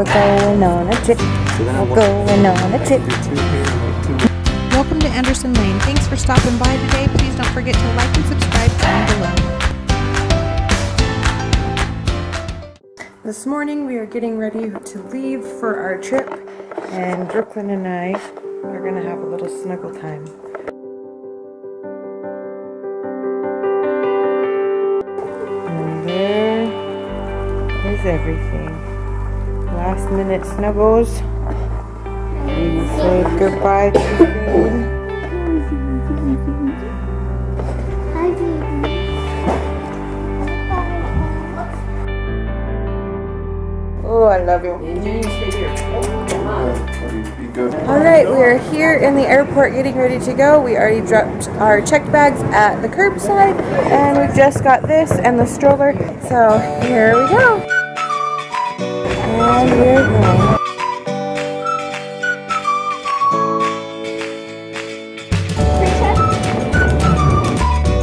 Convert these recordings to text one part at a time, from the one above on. We're going on a trip. We're going on a trip. Welcome to Anderson Lane. Thanks for stopping by today. Please don't forget to like and subscribe down below. This morning we are getting ready to leave for our trip, and Brooklyn and I are going to have a little snuggle time. And there is everything. Last minute snuggles. We say goodbye to Finn. Oh, I love you. Alright, we are here in the airport getting ready to go. We already dropped our checked bags at the curbside, and we've just got this and the stroller. So here we go. And we're going.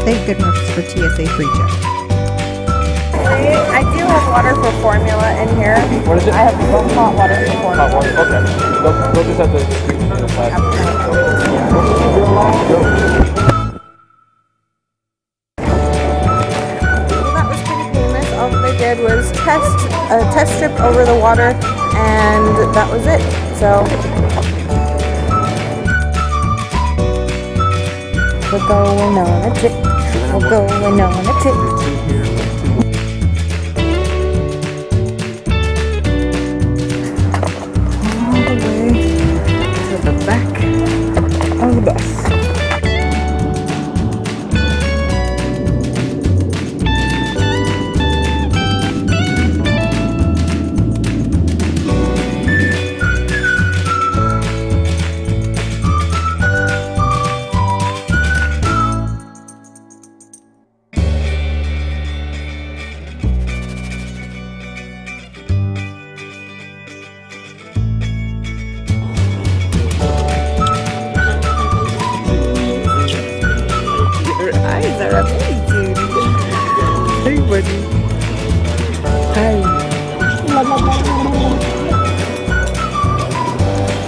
Thank goodness for TSA Precheck. I do have water for formula in here. What is it? I have hot water for formula. Hot water, okay. They'll just have to... Well, that was pretty painless. All they did was a test strip over the water, and that was it. So... we're going on a trip. We're going on a trip.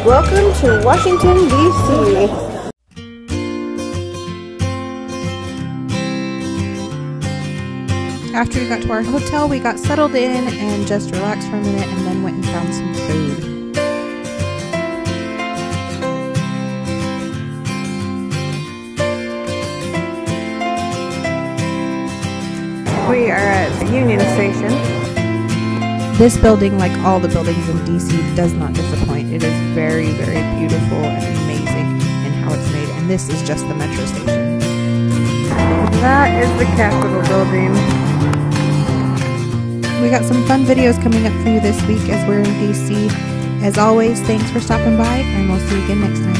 Welcome to Washington, DC. After we got to our hotel, we got settled in and just relaxed for a minute, and then went and found some food. We are at the Union Station. This building, like all the buildings in DC, does not disappoint. It is very, very beautiful and amazing in how it's made. And this is just the metro station. That is the Capitol building. We got some fun videos coming up for you this week as we're in DC. As always, thanks for stopping by, and we'll see you again next time.